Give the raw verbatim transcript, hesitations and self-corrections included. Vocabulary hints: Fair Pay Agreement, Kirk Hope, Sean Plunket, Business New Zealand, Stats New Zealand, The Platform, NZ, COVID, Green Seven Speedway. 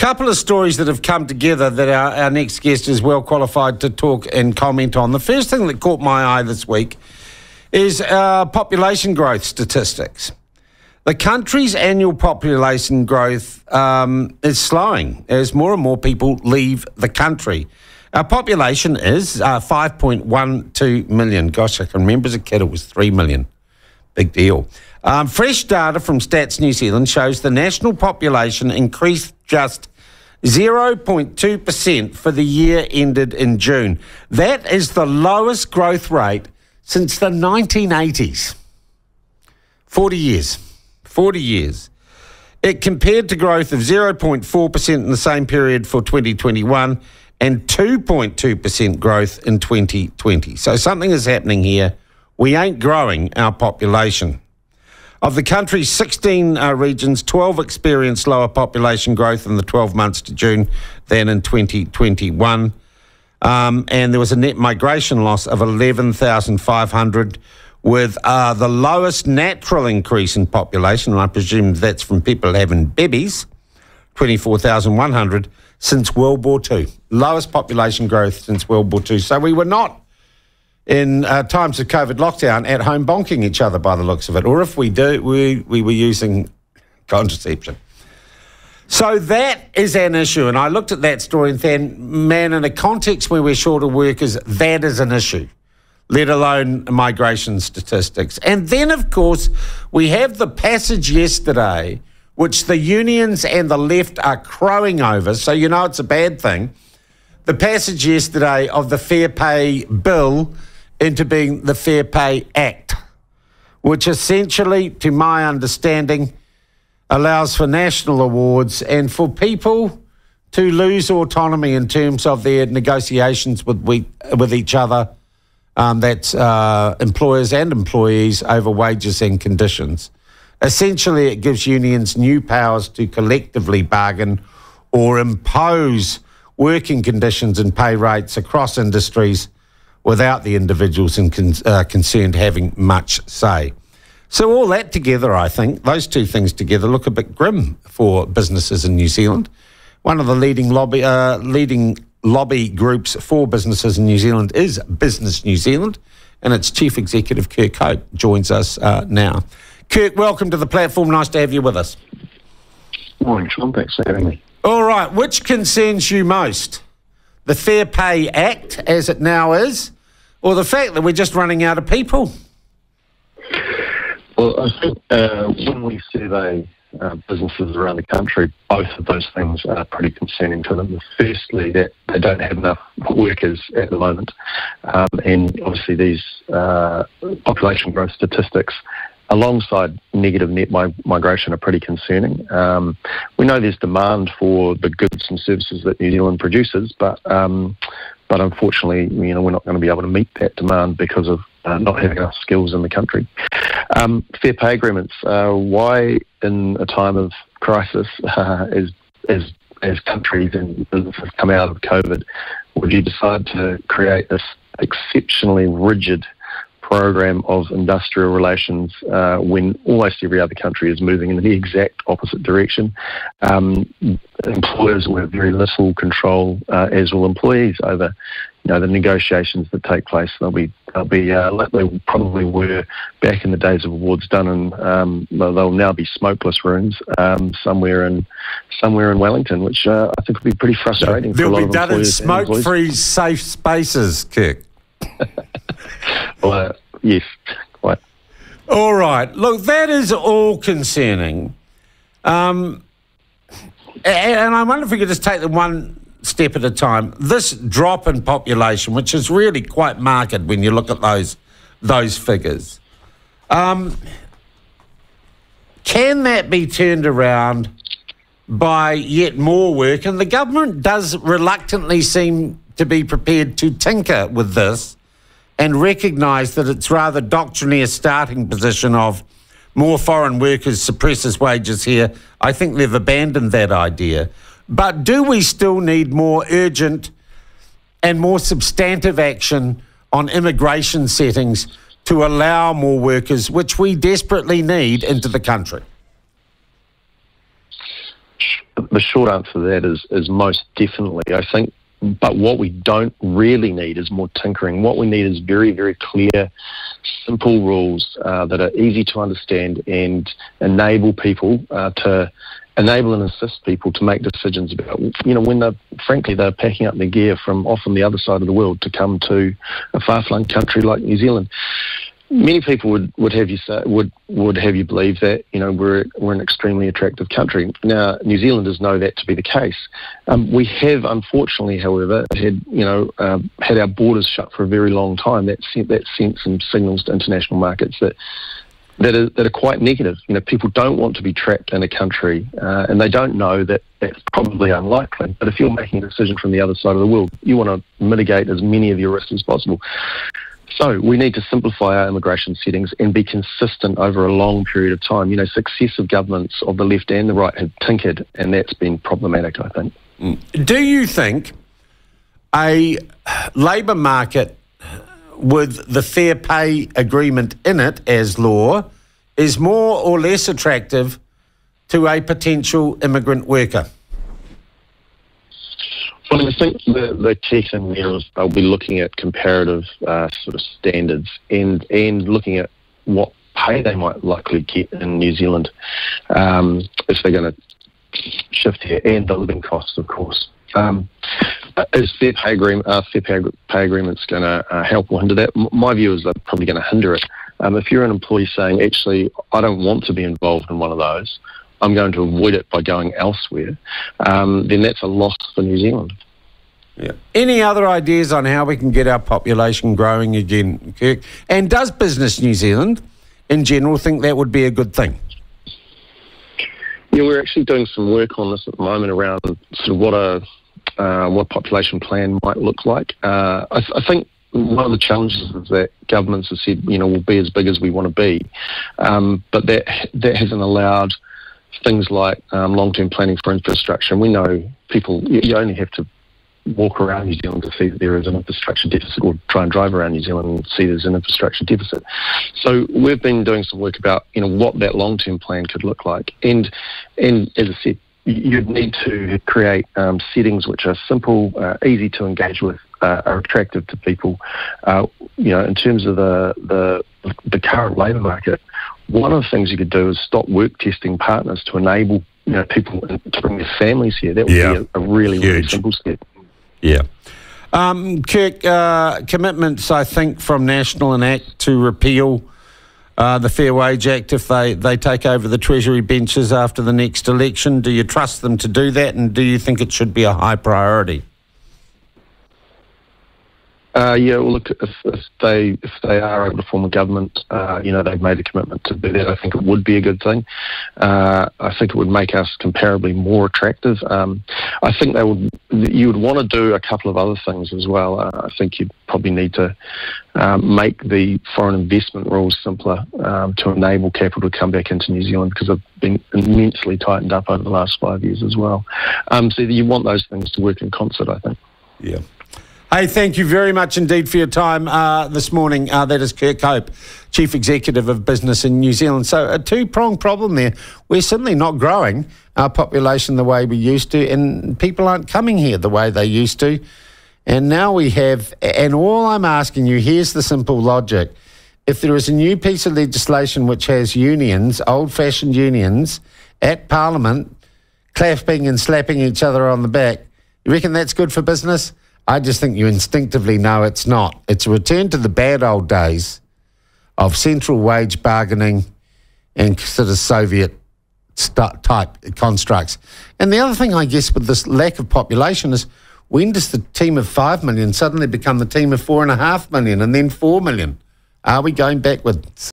Couple of stories that have come together that our, our next guest is well qualified to talk and comment on. The first thing that caught my eye this week is our population growth statistics. The country's annual population growth um, is slowing as more and more people leave the country. Our population is uh, five point one two million. Gosh, I can remember as a kid it was three million. Big deal. Um, fresh data from Stats New Zealand shows the national population increased just zero point two percent for the year ended in June. That is the lowest growth rate since the nineteen eighties. forty years. forty years. It compared to growth of zero point four percent in the same period for twenty twenty-one and two point two percent growth in twenty twenty. So something is happening here. We ain't growing our population. Of the country's sixteen uh, regions, twelve experienced lower population growth in the twelve months to June than in twenty twenty-one. Um, and there was a net migration loss of eleven thousand five hundred, with uh, the lowest natural increase in population, and I presume that's from people having babies, twenty-four thousand one hundred, since World War Two. Lowest population growth since World War Two. So we were not, in uh, times of COVID lockdown, at home bonking each other by the looks of it. Or if we do, we, we were using contraception. So that is an issue. And I looked at that story and then, man, in a context where we're short of workers, that is an issue, let alone migration statistics. And then, of course, we have the passage yesterday, which the unions and the left are crowing over, so you know it's a bad thing, the passage yesterday of the Fair Pay Bill into being the Fair Pay Act, which essentially, to my understanding, allows for national awards and for people to lose autonomy in terms of their negotiations with we, with each other, um, that's uh, employers and employees, over wages and conditions. Essentially, it gives unions new powers to collectively bargain or impose working conditions and pay rates across industries without the individuals in con uh, concerned having much say. So all that together, I think, those two things together look a bit grim for businesses in New Zealand. One of the leading lobby, uh, leading lobby groups for businesses in New Zealand is Business New Zealand, and its Chief Executive, Kirk Hope, joins us uh, now. Kirk, welcome to the platform. Nice to have you with us. Morning, Sean. Thanks for having me. All right, which concerns you most? The Fair Pay Act, as it now is, or the fact that we're just running out of people? Well, I think uh, when we survey uh, businesses around the country, both of those things are pretty concerning to them. Firstly, that they don't have enough workers at the moment, um, and obviously these uh, population growth statistics, alongside negative net mi migration, are pretty concerning. Um, we know there's demand for the goods and services that New Zealand produces, but um, but unfortunately, you know, we're not going to be able to meet that demand because of uh, not having enough skills in the country. Um, fair pay agreements. Uh, why, in a time of crisis, uh, as as as countries and businesses come out of COVID, would you decide to create this exceptionally rigid program of industrial relations uh, when almost every other country is moving in the exact opposite direction? Um, employers will have very little control, uh, as will employees, over, you know, the negotiations that take place. They'll be, they'll be uh, like they probably were back in the days of awards done, and um, they'll now be smokeless rooms um, somewhere in somewhere in Wellington, which uh, I think will be pretty frustrating. They'll be done in smoke-free, safe spaces, Kirk. Well, uh, yes, quite. All right. Look, that is all concerning. Um, and, and I wonder if we could just take them one step at a time. This drop in population, which is really quite marked when you look at those, those figures, um, can that be turned around by yet more work? And the government does reluctantly seem to be prepared to tinker with this and recognise that it's rather doctrinaire starting position of more foreign workers suppresses wages here. I think they've abandoned that idea. But do we still need more urgent and more substantive action on immigration settings to allow more workers, which we desperately need, into the country? the short answer to that is, is most definitely, I think. But what we don't really need is more tinkering. What we need is very, very clear, simple rules uh, that are easy to understand and enable people uh, to enable and assist people to make decisions about, you know, when they're, frankly, they're packing up their gear from often the other side of the world to come to a far-flung country like New Zealand. Many people would, would have you say, would would have you believe that, you know, we're we're an extremely attractive country. Now, New Zealanders know that to be the case. Um, we have, unfortunately, however, had you know uh, had our borders shut for a very long time. That that sends some signals to international markets that that are that are quite negative. You know, people don't want to be trapped in a country, uh, and they don't know that that's probably unlikely. But if you're making a decision from the other side of the world, you want to mitigate as many of your risks as possible. So we need to simplify our immigration settings and be consistent over a long period of time. You know, successive governments of the left and the right have tinkered, and that's been problematic, I think. Do you think a labour market with the Fair Pay Agreement in it as law is more or less attractive to a potential immigrant worker? Well, I think the, the key thing there is I'll be looking at comparative uh, sort of standards and, and looking at what pay they might likely get in New Zealand um, if they're going to shift here, and the living costs, of course. Um, is fair pay, agree uh, fair pay, pay agreements going to uh, help or hinder that? M my view is they're probably going to hinder it. Um, if you're an employee saying, actually, I don't want to be involved in one of those, I'm going to avoid it by going elsewhere, um, then that's a loss for New Zealand. Yeah. Any other ideas on how we can get our population growing again, Kirk? And does Business New Zealand in general think that would be a good thing? Yeah, we're actually doing some work on this at the moment around sort of what a uh, what population plan might look like. Uh, I, th I think one of the challenges is that governments have said, you know, we'll be as big as we want to be, um, but that that hasn't allowed things like um, long-term planning for infrastructure. And we know people, you only have to walk around New Zealand to see that there is an infrastructure deficit, or try and drive around New Zealand and see there's an infrastructure deficit. So we've been doing some work about, you know, what that long-term plan could look like. And, and as I said, you'd need to create um, settings which are simple, uh, easy to engage with, uh, are attractive to people. Uh, you know, in terms of the, the, the current labour market, one of the things you could do is stop work testing partners to enable, you know, people to bring their families here. That would yeah. be a, a really, Huge. really simple step. Yeah. Um, Kirk, uh, commitments, I think, from National and Act to repeal uh, the Fair Wage Act if they, they take over the Treasury benches after the next election. Do you trust them to do that, and do you think it should be a high priority? Uh, yeah, well, look, if, if they if they are able to form a government, uh, you know, they've made a commitment to do that. I think it would be a good thing. Uh, I think it would make us comparably more attractive. Um, I think they would. You would want to do a couple of other things as well. Uh, I think you'd probably need to um, make the foreign investment rules simpler um, to enable capital to come back into New Zealand, because they've been immensely tightened up over the last five years as well. Um, so you want those things to work in concert, I think. Yeah. Hey, thank you very much indeed for your time uh, this morning. Uh, that is Kirk Hope, Chief Executive of Business in New Zealand. So a two-pronged problem there. We're simply not growing our population the way we used to, and people aren't coming here the way they used to. And now we have, and all I'm asking you, here's the simple logic. If there is a new piece of legislation which has unions, old-fashioned unions, at Parliament, clapping and slapping each other on the back, you reckon that's good for business? I just think you instinctively know it's not. It's a return to the bad old days of central wage bargaining and sort of Soviet type constructs. And the other thing, I guess, with this lack of population is, when does the team of five million suddenly become the team of four and a half million and then four million? Are we going backwards?